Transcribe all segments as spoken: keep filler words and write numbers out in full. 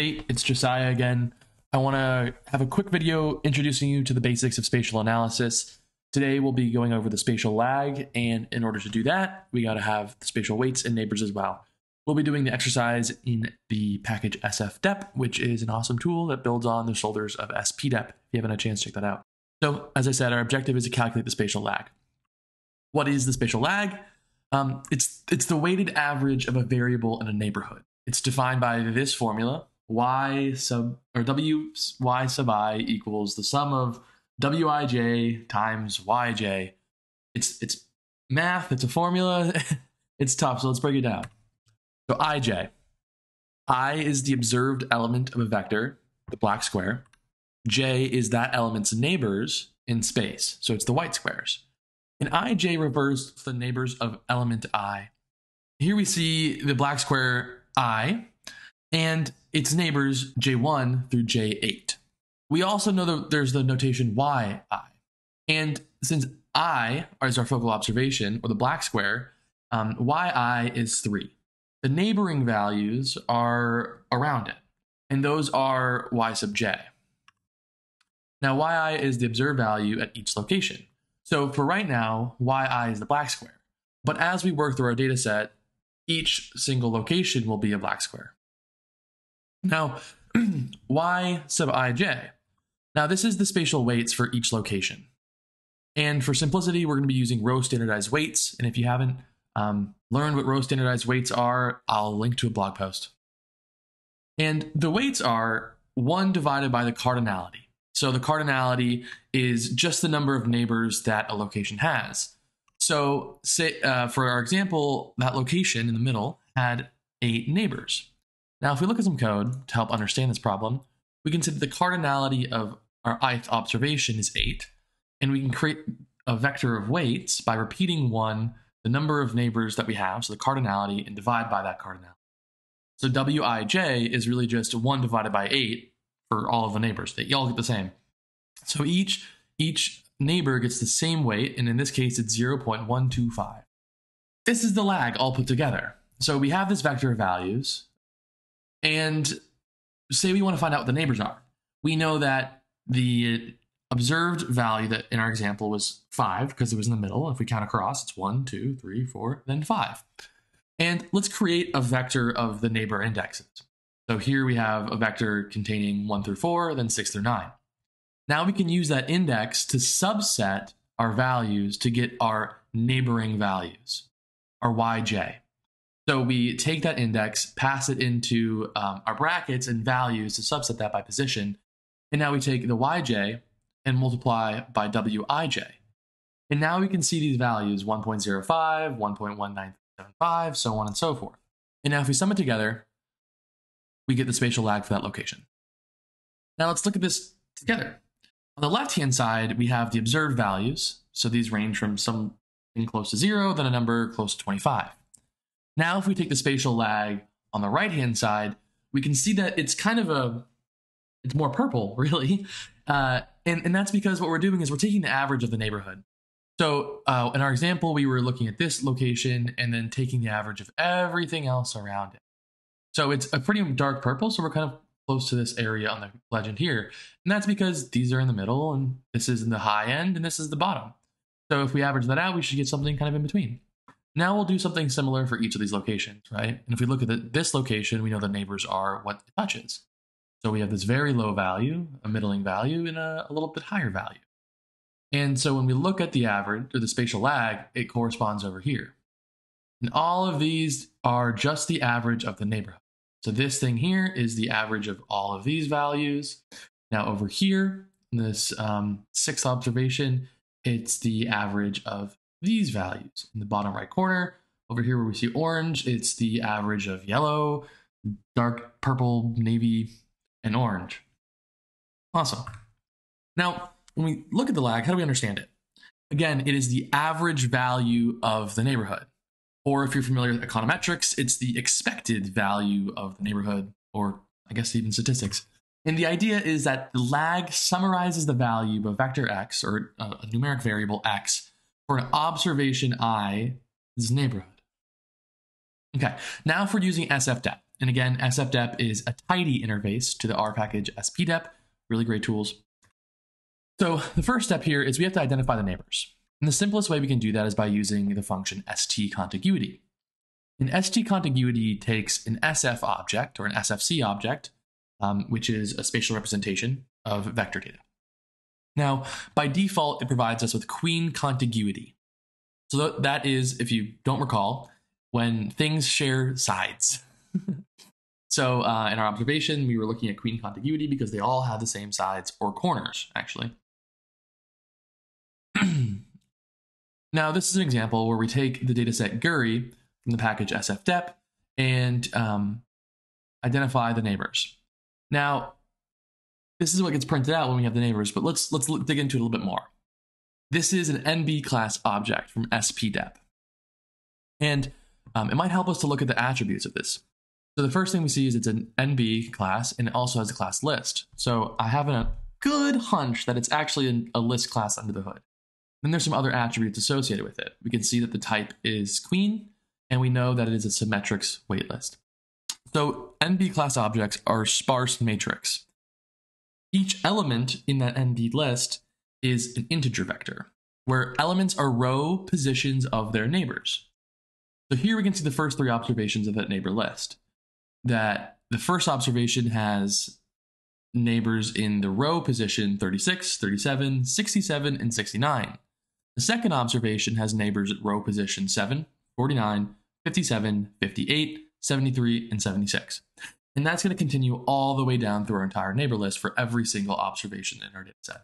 Hey, it's Josiah again. I want to have a quick video introducing you to the basics of spatial analysis. Today we'll be going over the spatial lag, and in order to do that, we got to have the spatial weights and neighbors as well. We'll be doing the exercise in the package S F D E P, which is an awesome tool that builds on the shoulders of S P D E P. If you haven't had a chance, check that out. So, as I said, our objective is to calculate the spatial lag. What is the spatial lag? Um, it's, it's the weighted average of a variable in a neighborhood. It's defined by this formula. Y sub or W Y sub I equals the sum of W I J times Y J. It's it's math, it's a formula, it's tough, so let's break it down. So I J. I is the observed element of a vector, the black square. J is that element's neighbors in space, so it's the white squares. And I J refers to the neighbors of element I. Here we see the black square I and its neighbors J one through J eight. We also know that there's the notation yi. And since I is our focal observation, or the black square, um, yi is three. The neighboring values are around it, and those are y sub j. Now yi is the observed value at each location. So for right now, yi is the black square. But as we work through our data set, each single location will be a black square. Now, y sub ij. Now, this is the spatial weights for each location. And for simplicity, we're going to be using row standardized weights. And if you haven't um, learned what row standardized weights are, I'll link to a blog post. And the weights are one divided by the cardinality. So the cardinality is just the number of neighbors that a location has. So say, uh, for our example, that location in the middle had eight neighbors. Now, if we look at some code to help understand this problem, we can see that the cardinality of our ith observation is eight, and we can create a vector of weights by repeating one, the number of neighbors that we have, so the cardinality, and divide by that cardinality. So wij is really just one divided by eight for all of the neighbors. They all get the same. So each, each neighbor gets the same weight, and in this case, it's zero point one two five. This is the lag all put together. So we have this vector of values, and say we want to find out what the neighbors are. We know that the observed value that in our example was five because it was in the middle. If we count across, it's one, two, three, four, then five. And let's create a vector of the neighbor indexes. So here we have a vector containing one through four, then six through nine. Now we can use that index to subset our values to get our neighboring values, our yj. So we take that index, pass it into um, our brackets and values to subset that by position. And now we take the yj and multiply by wij. And now we can see these values, one point zero five, one point one nine seven five, so on and so forth. And now if we sum it together, we get the spatial lag for that location. Now let's look at this together. On the left-hand side, we have the observed values. So these range from something close to zero, then a number close to twenty-five. Now, if we take the spatial lag on the right-hand side, we can see that it's kind of a, it's more purple, really. Uh, and, and that's because what we're doing is we're taking the average of the neighborhood. So uh, in our example, we were looking at this location and then taking the average of everything else around it. So it's a pretty dark purple, so we're kind of close to this area on the legend here. And that's because these are in the middle, and this is in the high end, and this is the bottom. So if we average that out, we should get something kind of in between. Now we'll do something similar for each of these locations, right? And if we look at the, this location, we know the neighbors are what it touches. So we have this very low value, a middling value, and a, a little bit higher value. And so when we look at the average, or the spatial lag, it corresponds over here. And all of these are just the average of the neighborhood. So this thing here is the average of all of these values. Now over here, in this um, sixth observation, it's the average of these values in the bottom right corner. Over here where we see orange, it's the average of yellow, dark purple, navy, and orange. Awesome. Now, when we look at the lag, how do we understand it? Again, it is the average value of the neighborhood. Or if you're familiar with econometrics, it's the expected value of the neighborhood, or I guess even statistics. And the idea is that the lag summarizes the value of vector x, or a numeric variable x, for an observation I, this neighborhood. Okay, now if we're using S F D E P, And again, S F D E P is a tidy interface to the R package S P D E P, really great tools. So the first step here is we have to identify the neighbors. And the simplest way we can do that is by using the function st_contiguity. And st_contiguity takes an S F object or an S F C object, um, which is a spatial representation of vector data. Now, by default, it provides us with queen contiguity. So that is, if you don't recall, when things share sides. So uh, in our observation, we were looking at queen contiguity because they all have the same sides or corners, actually. Now, this is an example where we take the dataset Guerry from the package S F D E P and um, identify the neighbors. Now, this is what gets printed out when we have the neighbors, but let's, let's look, dig into it a little bit more. This is an N B class object from S P D E P. And um, it might help us to look at the attributes of this. So the first thing we see is it's an N B class, and it also has a class list. So I have a good hunch that it's actually an, a list class under the hood. Then there's some other attributes associated with it. We can see that the type is queen, and we know that it is a symmetrics weight list. So N B class objects are sparse matrix. Each element in that N B list is an integer vector, where elements are row positions of their neighbors. So here we can see the first three observations of that neighbor list. That the first observation has neighbors in the row position thirty-six, thirty-seven, sixty-seven, and sixty-nine. The second observation has neighbors at row position seven, forty-nine, fifty-seven, fifty-eight, seventy-three, and seventy-six. And that's going to continue all the way down through our entire neighbor list for every single observation in our data set.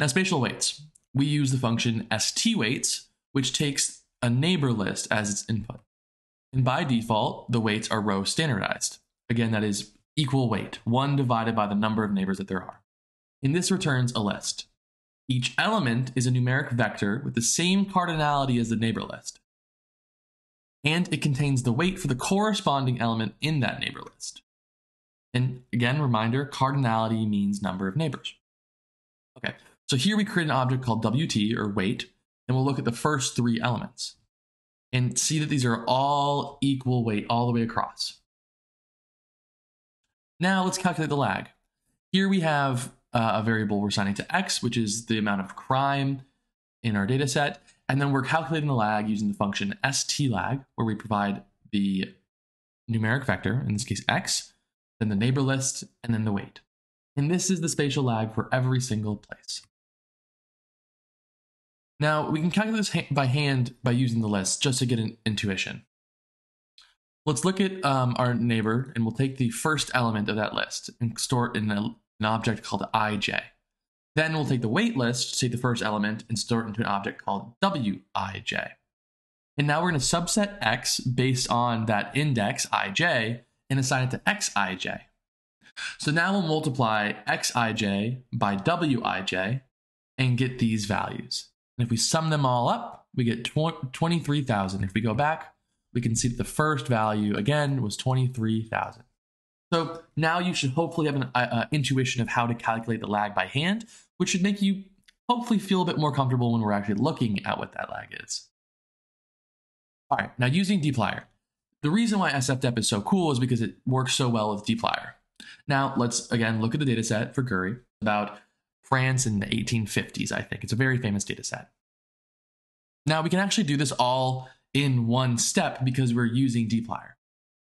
Now, spatial weights. We use the function st_weights, which takes a neighbor list as its input. And by default, the weights are row standardized. Again, that is equal weight, one divided by the number of neighbors that there are. And this returns a list. Each element is a numeric vector with the same cardinality as the neighbor list. And it contains the weight for the corresponding element in that neighbor list. And again, reminder, cardinality means number of neighbors. Okay, so here we create an object called W T, or weight, and we'll look at the first three elements and see that these are all equal weight all the way across. Now let's calculate the lag. Here we have uh, a variable we're assigning to x, which is the amount of crime in our data set. And then we're calculating the lag using the function st_lag, where we provide the numeric vector, in this case x, then the neighbor list, and then the weight. And this is the spatial lag for every single place. Now, we can calculate this by hand by using the list just to get an intuition. Let's look at um, our neighbor, and we'll take the first element of that list and store it in a, an object called ij. Then we'll take the weight list, take the first element, and store it into an object called wij. And now we're going to subset x based on that index ij and assign it to xij. So now we'll multiply xij by wij and get these values. And if we sum them all up, we get twenty-three thousand. If we go back, we can see that the first value, again, was twenty-three thousand. So now you should hopefully have an uh, intuition of how to calculate the lag by hand, which should make you hopefully feel a bit more comfortable when we're actually looking at what that lag is. All right, now using dplyr. The reason why S F D E P is so cool is because it works so well with dplyr. Now let's, again, look at the data set for Guerry about France in the eighteen fifties, I think. It's a very famous data set. Now, we can actually do this all in one step because we're using dplyr.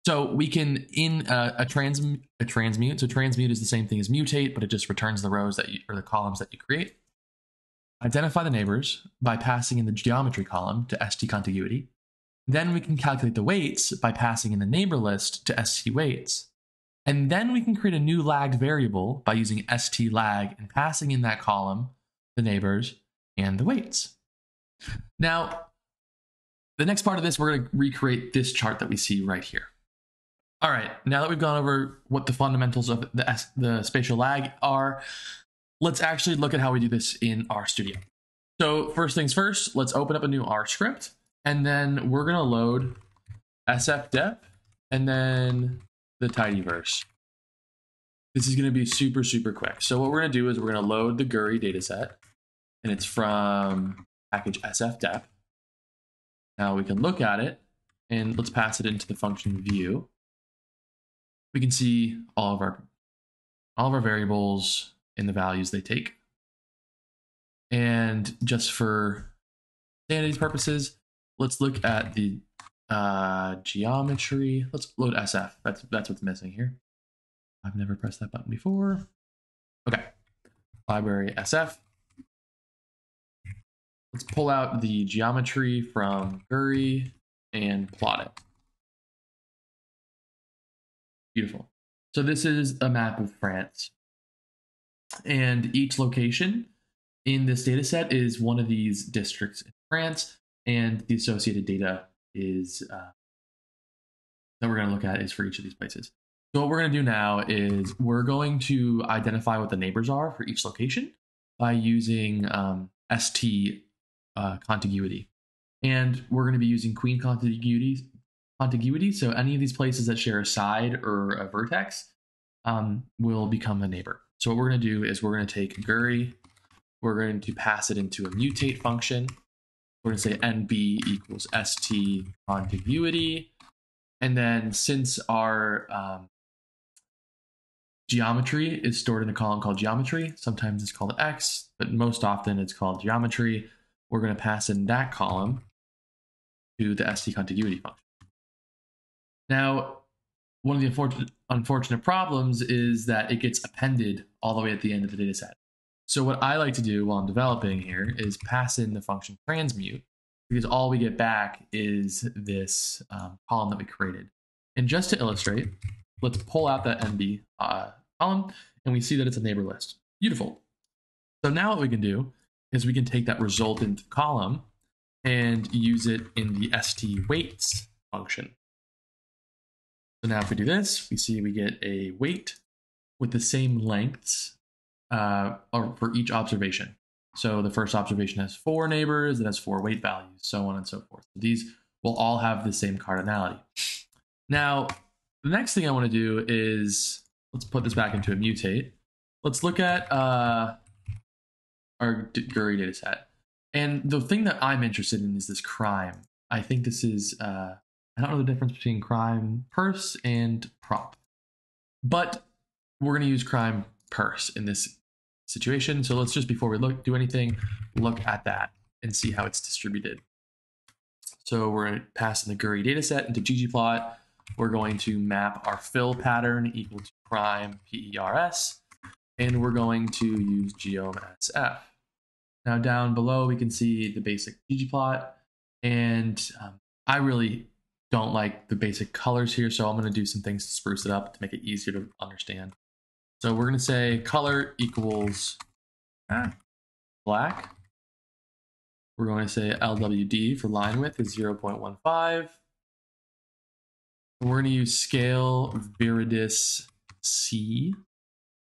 So we can, in a, a, trans, a transmute, so transmute is the same thing as mutate, but it just returns the rows that you, or the columns that you create. Identify the neighbors by passing in the geometry column to st_contiguity. Then we can calculate the weights by passing in the neighbor list to st_weights. And then we can create a new lagged variable by using st_lag and passing in that column the neighbors and the weights. Now, the next part of this, we're going to recreate this chart that we see right here. All right, now that we've gone over what the fundamentals of the, S the spatial lag are, let's actually look at how we do this in RStudio. So first things first, let's open up a new R script, and then we're going to load S F D E P and then the tidyverse. This is going to be super, super quick. So what we're going to do is we're going to load the Guerry dataset, and it's from package S F D E P. Now we can look at it, and let's pass it into the function view. we can see all of our all of our variables and the values they take. And just for sanity's purposes, let's look at the uh, geometry. Let's load S F. That's that's what's missing here. I've never pressed that button before. Okay, library S F. Let's pull out the geometry from Guerry and plot it. Beautiful. So this is a map of France. And each location in this data set is one of these districts in France. And the associated data is uh, that we're going to look at is for each of these places. So what we're going to do now is we're going to identify what the neighbors are for each location by using um, st uh, contiguity. And we're going to be using queen contiguity. contiguity. So any of these places that share a side or a vertex um, will become a neighbor. So what we're going to do is we're going to take Guerry, we're going to pass it into a mutate function. We're going to say N B equals st contiguity. And then since our um, geometry is stored in a column called geometry, sometimes it's called X, but most often it's called geometry, we're going to pass in that column to the st contiguity function. Now, one of the unfortunate, unfortunate problems is that it gets appended all the way at the end of the data set. So what I like to do while I'm developing here is pass in the function transmute, because all we get back is this um, column that we created. And just to illustrate, let's pull out that N B uh, column, and we see that it's a neighbor list. Beautiful. So now what we can do is we can take that resultant column and use it in the st_weights function. So now if we do this, we see we get a weight with the same lengths uh, for each observation. So the first observation has four neighbors, it has four weight values, so on and so forth. These will all have the same cardinality. Now, the next thing I want to do is, let's put this back into a mutate. Let's look at uh, our Guerry data set. And the thing that I'm interested in is this crime. I think this is... Uh, I don't know the difference between crime purse and prop, but we're going to use crime purse in this situation. So let's just, before we look, do anything, look at that and see how it's distributed. So we're going to pass in the Guerry data set into ggplot. We're going to map our fill pattern equal to prime P E R S, and we're going to use geom S F. Now down below, we can see the basic ggplot, and um, I really don't like the basic colors here, so I'm going to do some things to spruce it up to make it easier to understand. So we're going to say color equals ah, black. We're going to say L W D for line width is zero point one five. We're going to use scale viridis_c,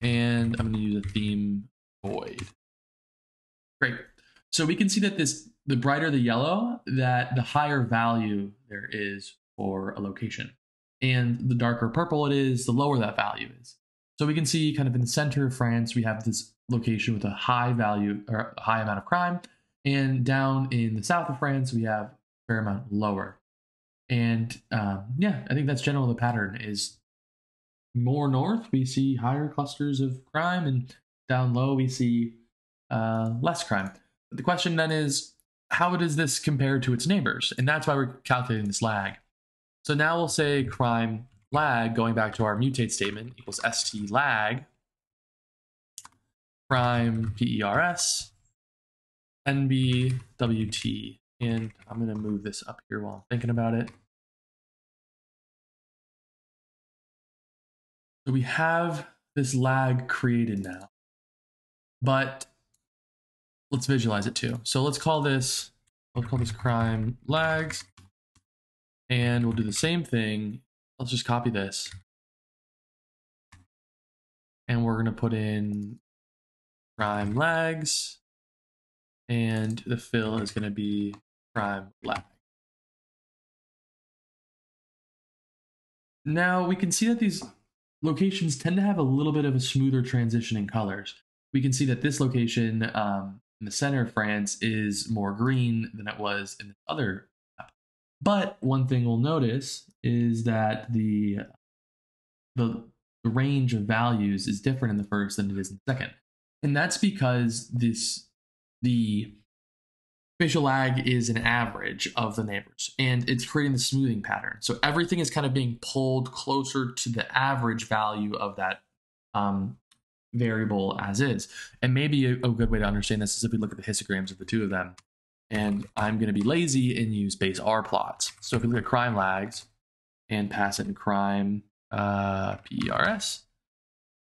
and I'm going to use a theme void. Great. So we can see that this, the brighter the yellow, that the higher value there is for a location. And the darker purple it is, the lower that value is. So we can see kind of in the center of France, we have this location with a high value or a high amount of crime. And down in the south of France, we have a fair amount lower. And um, yeah, I think that's generally the pattern is more north, we see higher clusters of crime, and down low, we see uh, less crime. But the question then is, how does this compare to its neighbors? And that's why we're calculating this lag. So now we'll say crime lag, going back to our mutate statement, equals st lag, prime P E R S, N B W T. And I'm going to move this up here while I'm thinking about it. So we have this lag created now, but let's visualize it too. So let's call this, let's call this crime lags, and we'll do the same thing. Let's just copy this, and we're going to put in crime lags, and the fill is going to be crime lag. Now we can see that these locations tend to have a little bit of a smoother transition in colors. We can see that this location, um, in the center of France is more green than it was in the other map. But one thing we'll notice is that the the, the range of values is different in the first than it is in the second. And that's because this the spatial lag is an average of the neighbors, and it's creating the smoothing pattern. So everything is kind of being pulled closer to the average value of that um, variable as is. And maybe a, a good way to understand this is if we look at the histograms of the two of them. And I'm going to be lazy and use base R plots. So if we look at crime lags and pass in crime uh, P E R S,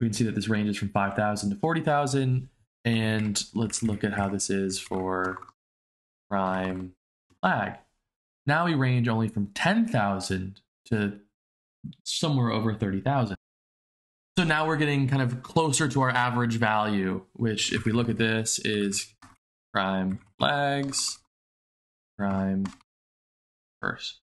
we can see that this ranges from five thousand to forty thousand. And let's look at how this is for crime lag. Now we range only from ten thousand to somewhere over thirty thousand. So now we're getting kind of closer to our average value, which if we look at this is crime lags, crime first.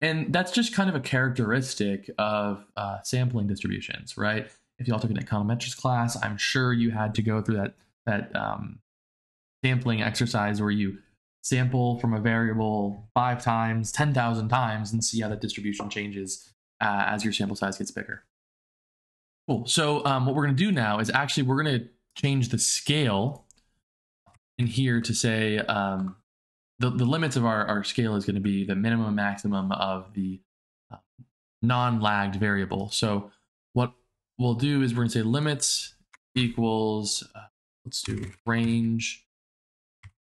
And that's just kind of a characteristic of uh, sampling distributions, right? If you all took an econometrics class, I'm sure you had to go through that, that um, sampling exercise where you sample from a variable five times, ten thousand times, and see how that distribution changes uh, as your sample size gets bigger. Cool. So um, what we're going to do now is actually we're going to change the scale in here to say um, the, the limits of our, our scale is going to be the minimum and maximum of the uh, non-lagged variable. So what we'll do is we're going to say limits equals, uh, let's do range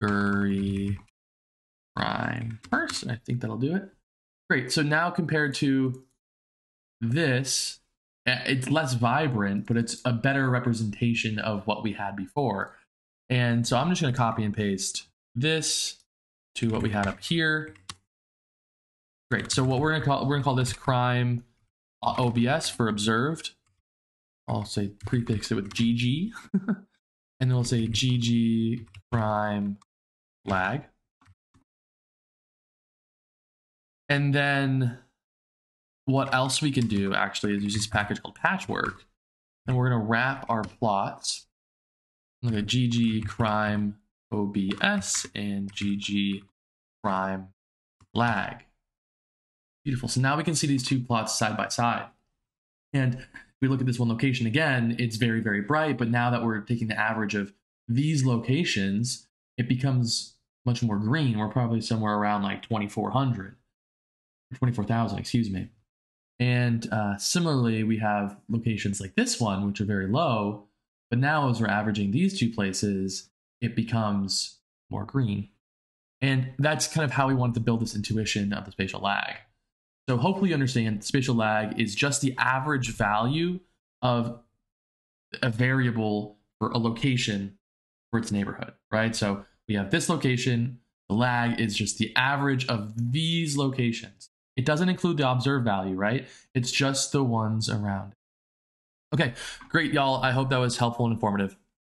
Guerry prime first. I think that'll do it. Great. So now compared to this, it's less vibrant, but it's a better representation of what we had before. And so I'm just going to copy and paste this to what we had up here. Great. So what we're going to call, we're going to call this crime O B S for observed. I'll say prefix it with G G. And then we'll say G G prime lag. And then what else we can do actually is use this package called patchwork. And we're going to wrap our plots. Look at G G crime O B S and G G crime lag. Beautiful. So now we can see these two plots side by side. And we look at this one location again, it's very, very bright, but now that we're taking the average of these locations, it becomes much more green. We're probably somewhere around like twenty-four hundred, twenty-four thousand, excuse me. And uh, similarly, we have locations like this one, which are very low, but now as we're averaging these two places, it becomes more green. And that's kind of how we wanted to build this intuition of the spatial lag. So hopefully you understand spatial lag is just the average value of a variable for a location for its neighborhood, right? So we have this location, the lag is just the average of these locations. It doesn't include the observed value, right? It's just the ones around. Okay, great, y'all. I hope that was helpful and informative.